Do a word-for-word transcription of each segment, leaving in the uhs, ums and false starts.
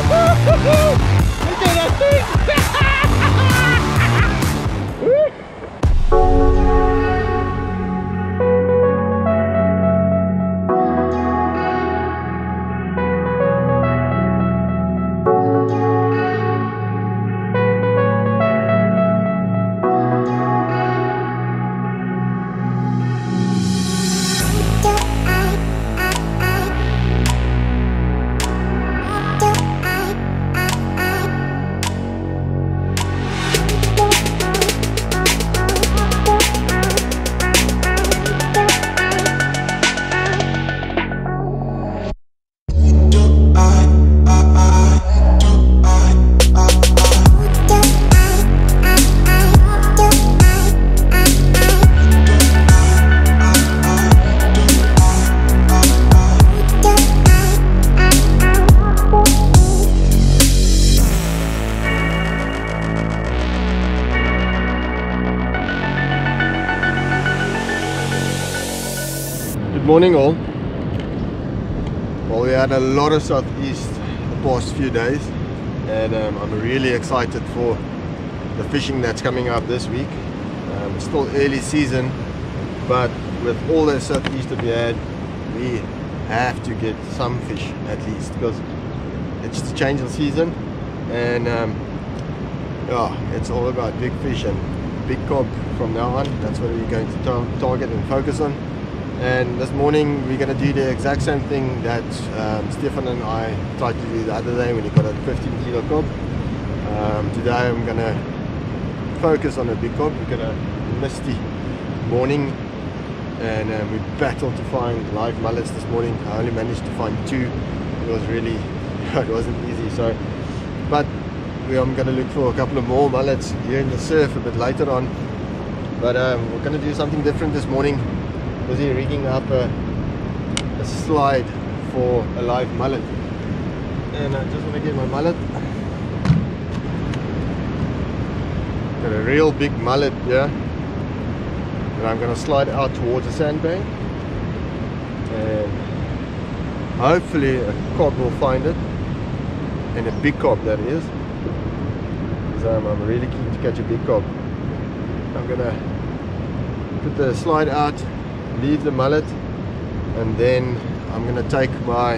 Look at that thing! Morning all. Well, we had a lot of southeast the past few days, and um, I'm really excited for the fishing that's coming up this week. Um, it's still early season, but with all the southeast that we had, we have to get some fish at least, because it's the change of season, and um, yeah, it's all about big fish and big cob from now on. That's what we're going to tar target and focus on. And this morning we're going to do the exact same thing that um, Stefan and I tried to do the other day when he got a fifteen kilo cob. Um, today I'm going to focus on a big cob. We've got a misty morning, and um, we battled to find live mullets this morning. I only managed to find two. It was really, it wasn't easy. So, but we are going to look for a couple of more mullets here in the surf a bit later on. But um, we're going to do something different this morning. Busy rigging up a, a slide for a live mullet, and I just want to get my mullet. Got a real big mullet here, and I'm going to slide out towards a sandbank, and hopefully a cob will find it, and a big cob that is. So I'm, I'm really keen to catch a big cob. I'm going to put the slide out, leave the mullet, and then I'm going to take my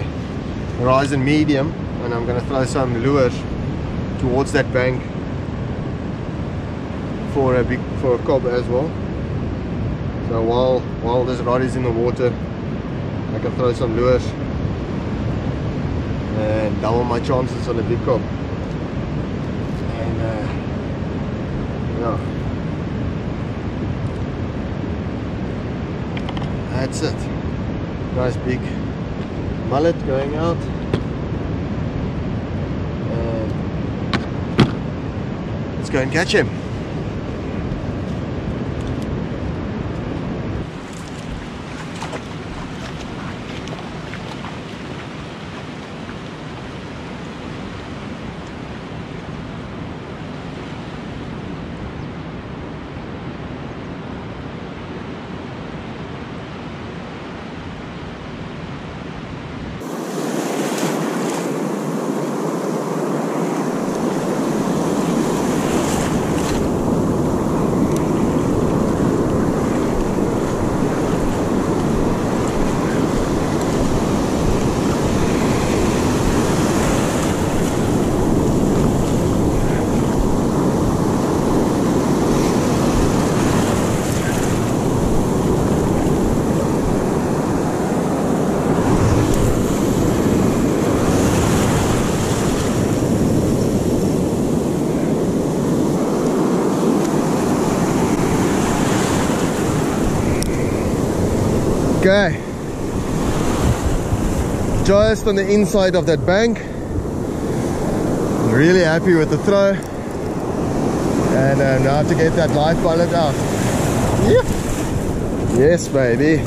Horizon medium and I'm going to throw some lures towards that bank for a big for a cob as well. So while while this rod is in the water, I can throw some lures and double my chances on a big cob. And uh, yeah. That's it. Nice big mullet going out. And let's go and catch him. Okay, just on the inside of that bank. Really happy with the throw, and uh, now to get that live pilot out. Yep. Yes, baby.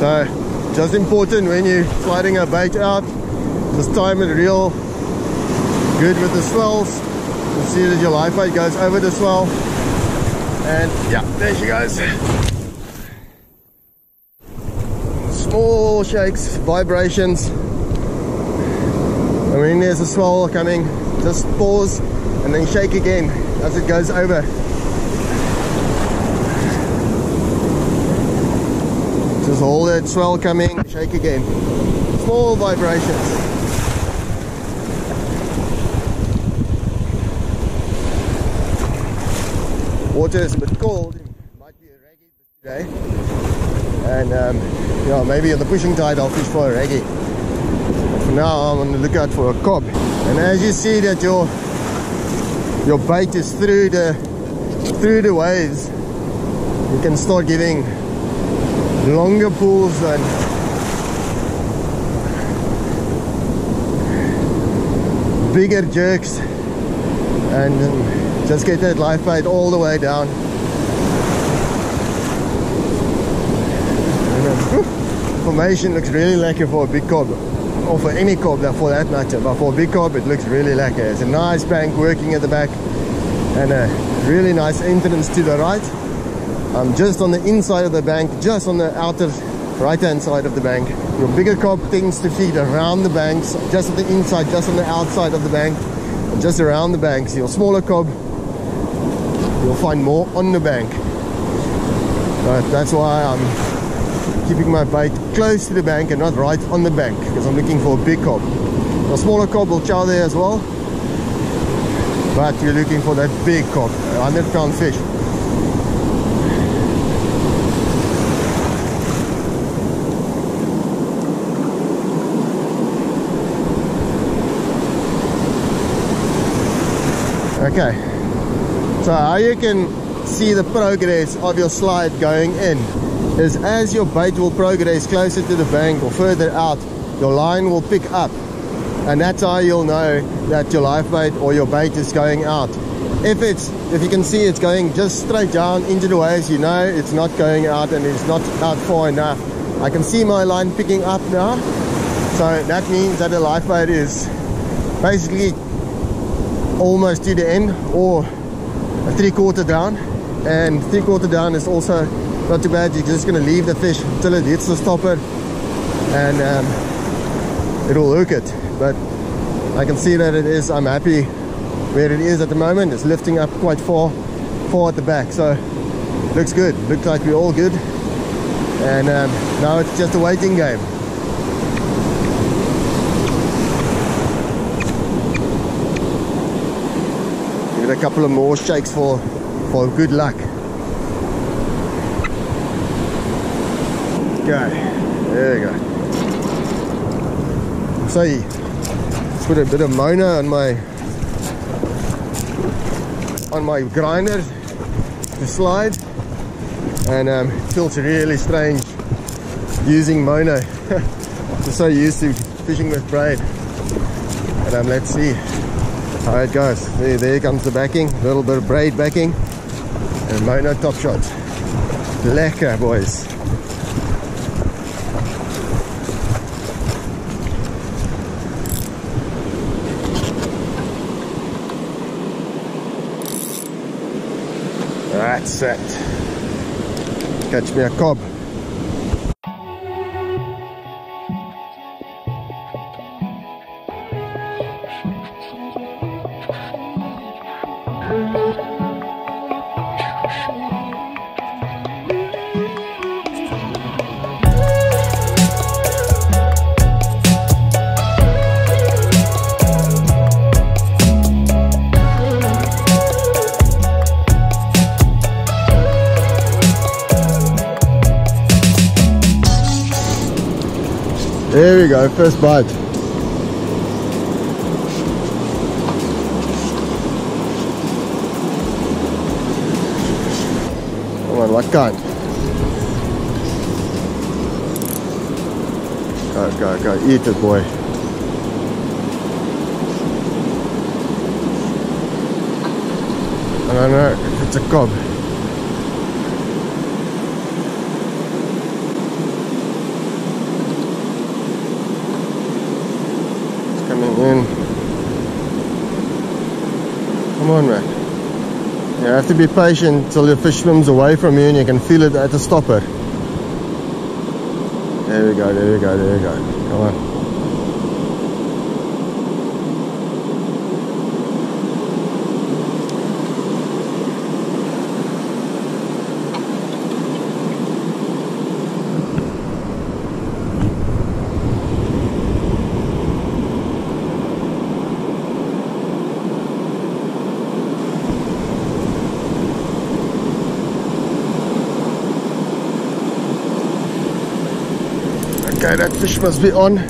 So Just important when you're sliding a bait out, just time it real good with the swells. You'll see that your live bait goes over the swell. And yeah, there she goes. Small shakes, vibrations. And when there's a swell coming, just pause and then shake again as it goes over. Just hold it, swell coming, shake again. Small vibrations. Water is a bit cold, it might be a reggae today, and um, yeah, maybe on the pushing tide I'll fish for a reggae. But for now I'm on the lookout for a cob, and as you see that your your bait is through the through the waves, you can start giving longer pulls than bigger jerks, and um, just get that live bait all the way down. Then, formation looks really lekker for a big cob, or for any cob for that matter, but for a big cob it looks really lekker. It's a nice bank working at the back and a really nice entrance to the right. I'm just on the inside of the bank, just on the outer right hand side of the bank. Your bigger cob tends to feed around the banks, just on the inside, just on the outside of the bank, just around the banks. Your smaller cob, you'll find more on the bank, but that's why I'm keeping my bait close to the bank and not right on the bank, because I'm looking for a big cob. The smaller cob will chow there as well, but you're looking for that big cob, a hundred pound fish. Okay, so how you can see the progress of your slide going in is as your bait will progress closer to the bank or further out, your line will pick up, and that's how you'll know that your live bait or your bait is going out. If it's, if you can see it's going just straight down into the waves, you know it's not going out and it's not out far enough. I can see my line picking up now, so that means that the live bait is basically almost to the end or a three quarter down, and three quarter down is also not too bad. You're just going to leave the fish till it hits the stopper and um, it'll hook it, but I can see that it is, I'm happy where it is at the moment. It's lifting up quite far far at the back, so looks good, looks like we're all good, and um, now it's just a waiting game. A couple of more shakes for for good luck. Okay, there you go. So put a bit of Mona on my on my grinder, the slide, and um, it feels really strange using Mona. I'm so used to fishing with braid, and um, let's see. Alright guys, there, there comes the backing, a little bit of braid backing, and Mona top shot. Lekker boys. That's it. Catch me a cob. There we go, first bite. Come on, what kind? Go, go, go, eat it boy. I don't know if it's a cob. have to be patient until your fish swims away from you and you can feel it at the stopper. There we go, there we go, there we go. Come on. Okay, that fish must be on. Okay,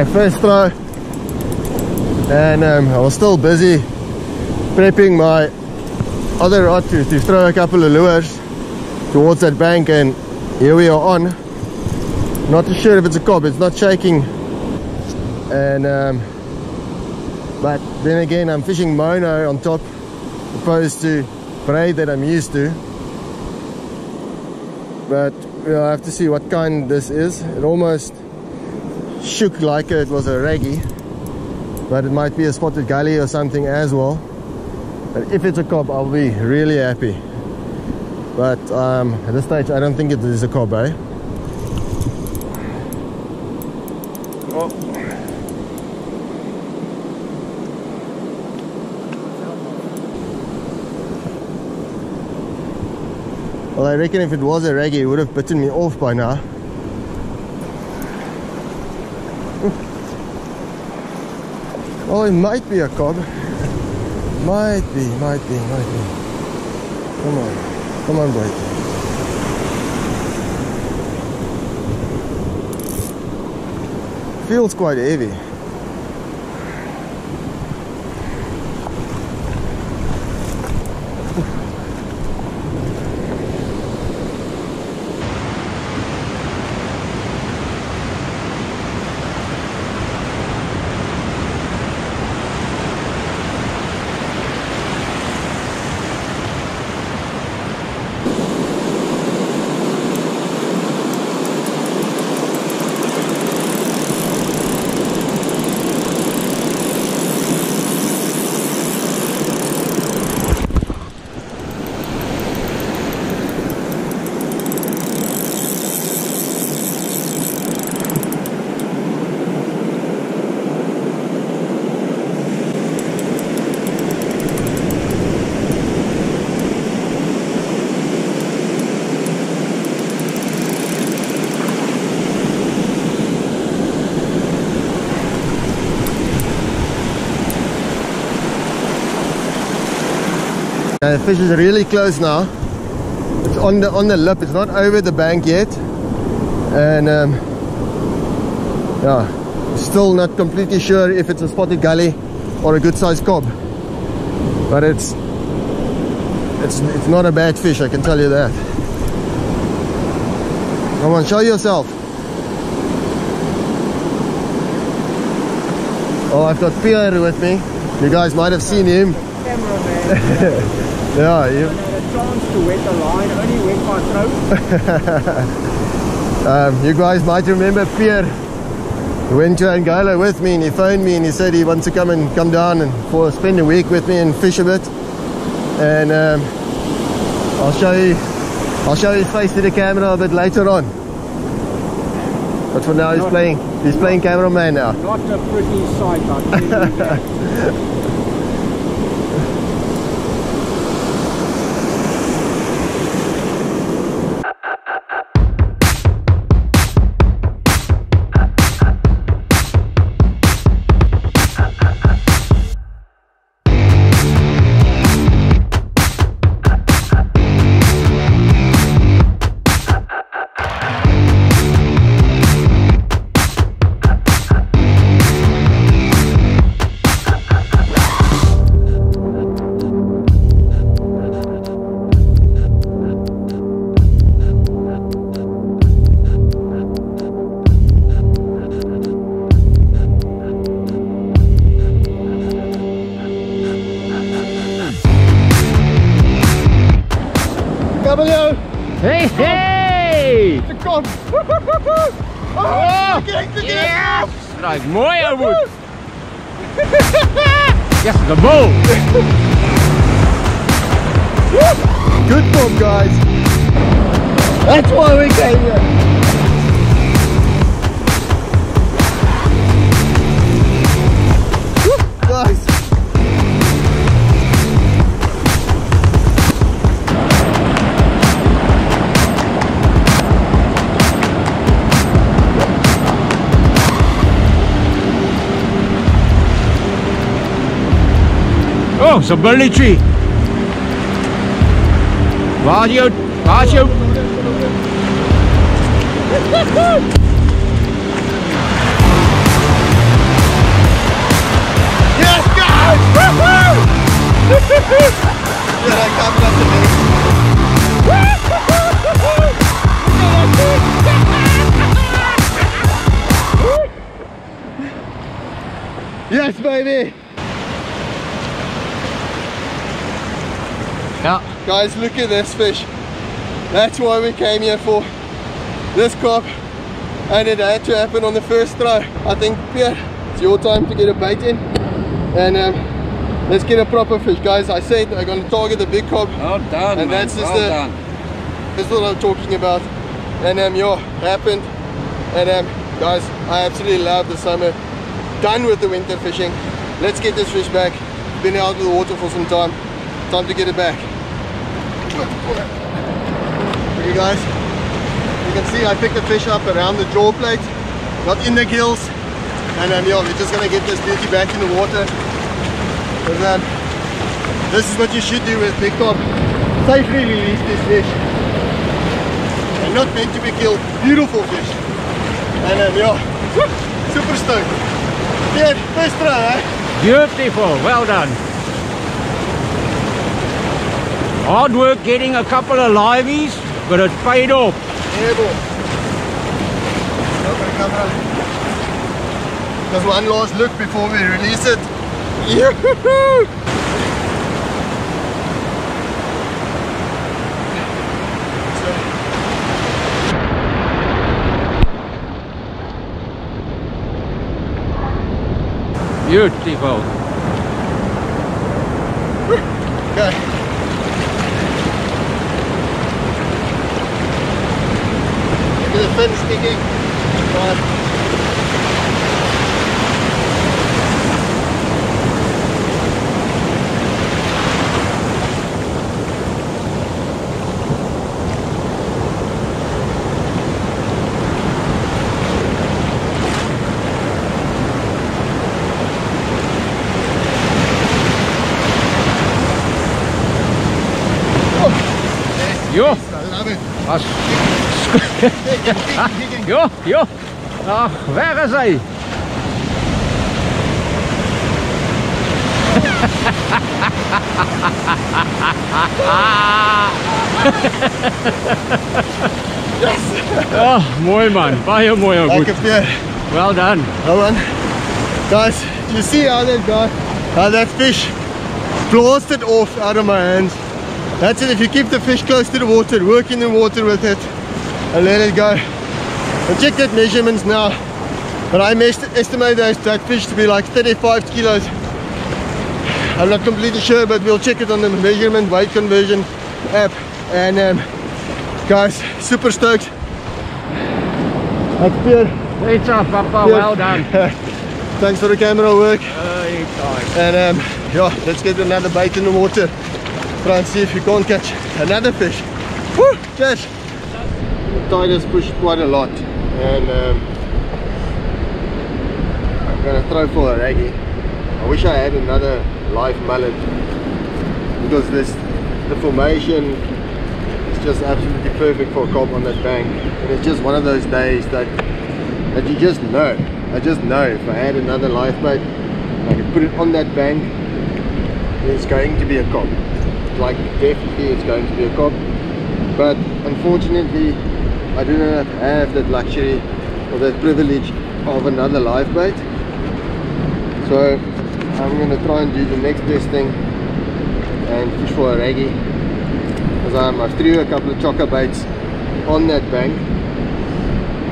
okay, first throw. And um, I was still busy prepping my other rod to, to throw a couple of lures towards that bank, and here we are on. Not too sure if it's a cob, it's not shaking. And um, but then again, I'm fishing mono on top opposed to braid that I'm used to. But we'll have to see what kind this is. It almost shook like it was a reggie, but it might be a spotted gully or something as well. But if it's a cob, I'll be really happy. But um, at this stage, I don't think it is a cob, eh? Well, I reckon if it was a reggie, it would have bitten me off by now. Well, it might be a cob. Might be, might be, might be. Come on, come on, boy. Feels quite heavy. The fish is really close now. It's on the on the lip. It's not over the bank yet, and um, yeah, still not completely sure if it's a spotted gully or a good-sized cob. But it's it's it's not a bad fish. I can tell you that. Come on, show yourself. Oh, I've got Pierre with me. You guys might have seen him. Yeah, you had a chance to wet the line, only wet my throat. um, you guys might remember Pierre went to Angelo with me, and he phoned me and he said he wants to come and come down and for spend a week with me and fish a bit. And um, I'll show you, I'll show his face to the camera a bit later on. But for now, he's not, playing, he's not, playing cameraman now. Not a pretty sight, I tell you that. Ja! Dat is mooi, Elmoed. Yes, the bow. Good job, guys. That's why we came here. Oh, it's a burly tree. Radio, radio. Yes, guys! Woohoo! Yeah, I can't believe the name. Yes, baby! Yeah. Guys, look at this fish. That's why we came here for this Kob, and it had to happen on the first throw. I think, Pierre, it's your time to get a bait in, and um, let's get a proper fish, guys. I said I'm going to target the big Kob. Well done, and man. That's just well the, done. That's what I'm talking about. And um, yeah, happened. And um, guys, I absolutely love the summer. Done with the winter fishing. Let's get this fish back. Been out of the water for some time. Time to get it back. Okay guys, you can see I picked the fish up around the jaw plate, not in the gills, and um, yeah, we're just going to get this beauty back in the water. And, um, this is what you should do with big Kob. Safely release this fish. They're not meant to be killed. Beautiful fish. And um, yeah, super stoked. Yeah, first try, eh? Beautiful, well done. Hard work getting a couple of liveys, but it paid off. Yeah, boy. Open the camera. Just one last look before we release it. Yeah. Beautiful. Okay. The fin sticking. Right. Oh. Yo, I love it. Jo, jo. Ach, weg is hy. Yes. Oh, mooi man. Baie mooi ou goed. Dankie Pierre. Well done. Well done. Guys, you see how that guy, how that fish blasted off out of my hands. That's it. If you keep the fish close to the water, work in the water with it, and let it go. I checked that measurements now, but I estimate that fish to be like thirty-five kilos. I'm not completely sure, but we'll check it on the measurement weight conversion app. And um, guys, super stoked. That's Pierre. Great job, Papa. Pierre. Well done. Thanks for the camera work. Uh, and um, yeah, let's get another bait in the water. Try and see if you can't catch another fish. Woo! Catch. Tiger's pushed quite a lot, and um, I'm going to throw for a raggy. I wish I had another live mullet, because this the formation is just absolutely perfect for a Kob on that bank. And it's just one of those days that that you just know. I just know if I had another live bait and I could put it on that bank, it's going to be a Kob. Like definitely it's going to be a Kob. But unfortunately I do not have that luxury or that privilege of another live bait, so I'm going to try and do the next best thing and fish for a raggy, because um, I threw a couple of chocker baits on that bank,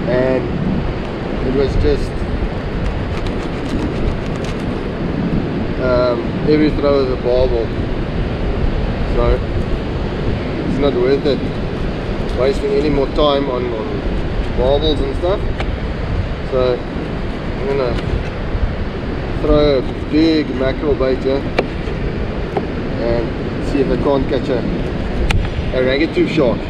and it was just um, every throw is a barbell, so it's not worth it wasting any more time on, on barbels and stuff. So I'm gonna throw a big mackerel bait here and see if I can't catch a, a ragged tooth shark.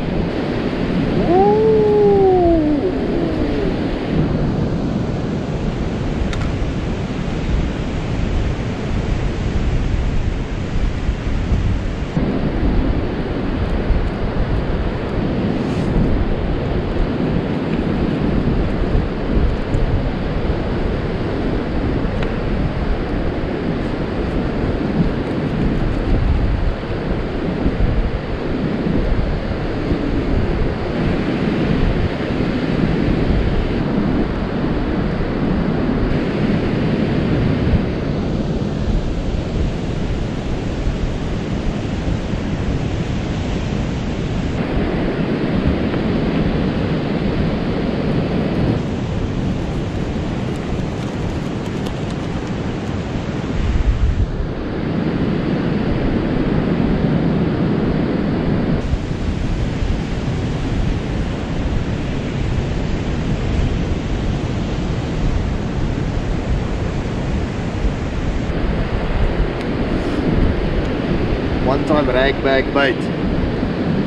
One-time rag bag bait.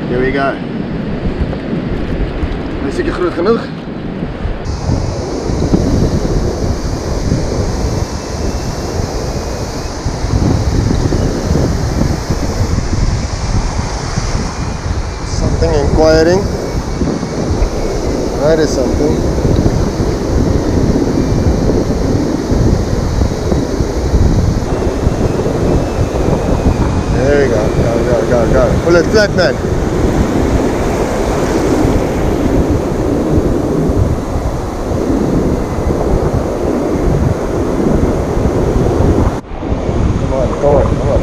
Here we go. Is seker groot genoeg? Something inquiring. That is something. There we go, go, go, go, go. Pull it flat, man. Come on, come on, come on.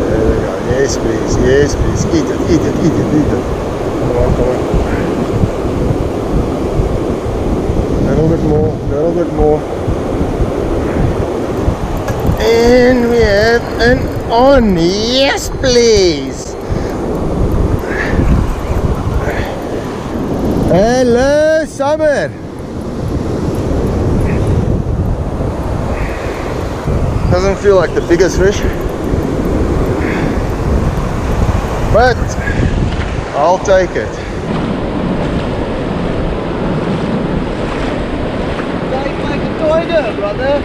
There we go. Yes, please, yes, please. Eat it, eat it, eat it, eat it. And we have an on, yes please. Hello Summer. Doesn't feel like the biggest fish, but I'll take it. Brother,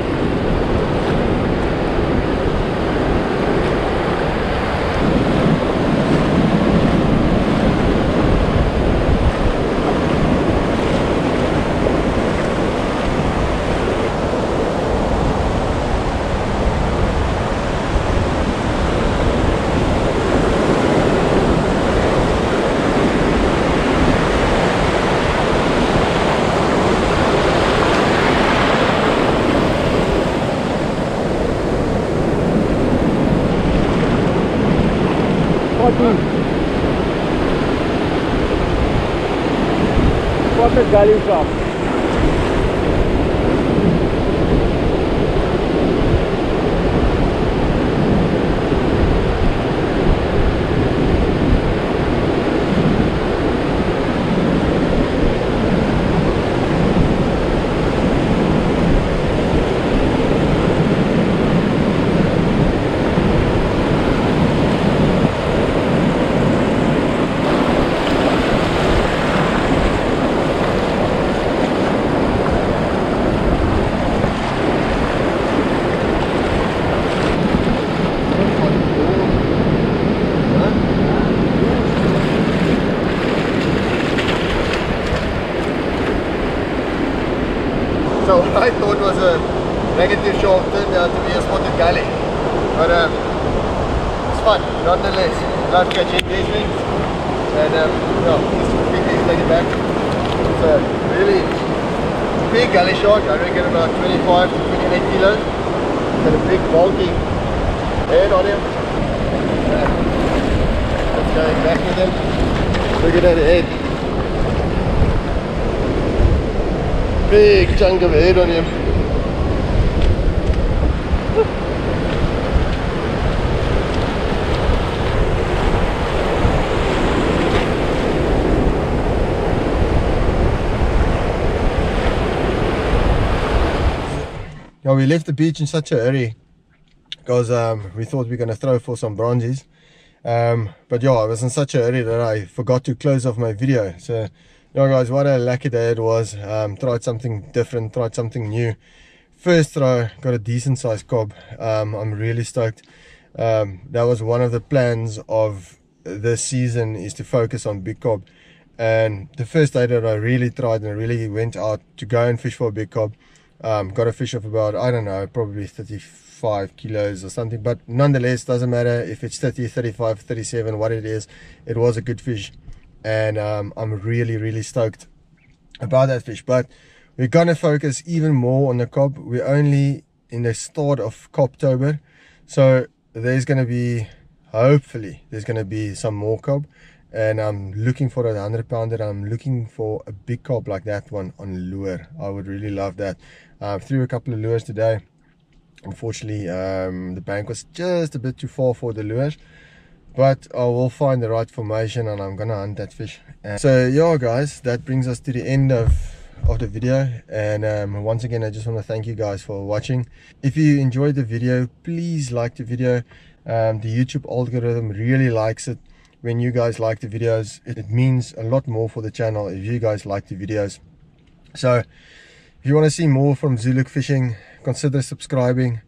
what a gully shark. So what I thought was a negative shark turned out to be a spotted galley, but um, it's fun nonetheless. Love catching these things, and um, well, just quickly take it back. It's a really big galley shark. I reckon about twenty-five to twenty-eight kilos. Got a big bulky head on him. That's going back with him. Look at that head. Big chunk of head on him. We left the beach in such a hurry because um, we thought we were going to throw for some bronzies, um, but yeah, I was in such a hurry that I forgot to close off my video. So yeah guys, what a lucky day it was. Um, tried something different, tried something new. First throw, got a decent sized cob. um, I'm really stoked. Um, that was one of the plans of this season, is to focus on big cob, and the first day that I really tried and really went out to go and fish for a big cob, Um, got a fish of about, I don't know, probably thirty-five kilos or something, but nonetheless, doesn't matter if it's thirty, thirty-five, thirty-seven, what it is, it was a good fish, and um, I'm really really stoked about that fish. But we're gonna focus even more on the cob. We're only in the start of Cobtober, so there's gonna be, hopefully there's gonna be some more cob, and I'm looking for a hundred pounder. I'm looking for a big cob like that one on lure. I would really love that. Um, threw a couple of lures today. Unfortunately, um, the bank was just a bit too far for the lures, but I will find the right formation and I'm gonna hunt that fish. And so yeah guys, that brings us to the end of of the video, and um, once again I just want to thank you guys for watching. If you enjoyed the video, please like the video. Um, the YouTube algorithm really likes it when you guys like the videos. It means a lot more for the channel if you guys like the videos. So if you want to see more from Zoo Look Fishing, consider subscribing.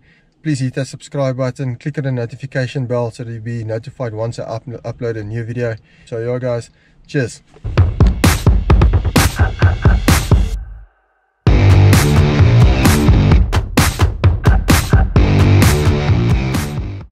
Please hit that subscribe button, click on the notification bell so that you'll be notified once I up upload a new video. So yeah guys, cheers.